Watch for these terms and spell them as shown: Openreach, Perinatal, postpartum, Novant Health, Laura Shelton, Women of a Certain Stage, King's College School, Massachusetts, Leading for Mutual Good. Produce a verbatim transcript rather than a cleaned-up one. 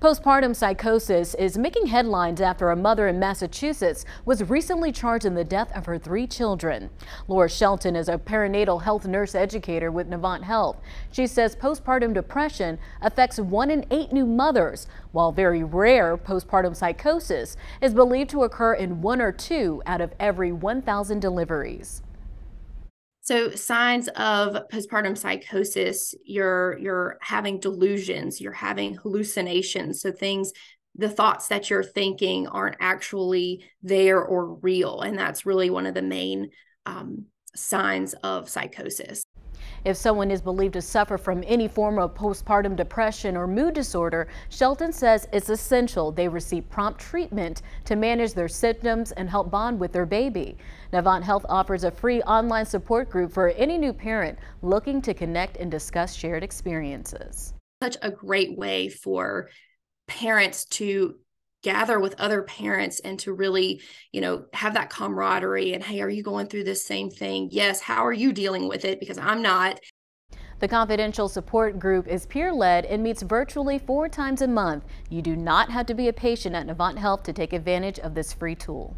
Postpartum psychosis is making headlines after a mother in Massachusetts was recently charged in the death of her three children. Laura Shelton is a perinatal health nurse educator with Novant Health. She says postpartum depression affects one in eight new mothers, while very rare postpartum psychosis is believed to occur in one or two out of every one thousand deliveries. So signs of postpartum psychosis, you're you're having delusions, you're having hallucinations. So things, the thoughts that you're thinking aren't actually there or real. And that's really one of the main um, signs of psychosis. If someone is believed to suffer from any form of postpartum depression or mood disorder, Shelton says it's essential they receive prompt treatment to manage their symptoms and help bond with their baby. Novant Health offers a free online support group for any new parent looking to connect and discuss shared experiences. Such a great way for parents to gather with other parents and to really, you know, have that camaraderie and, hey, are you going through this same thing? Yes. How are you dealing with it? Because I'm not. The confidential support group is peer-led and meets virtually four times a month. You do not have to be a patient at Novant Health to take advantage of this free tool.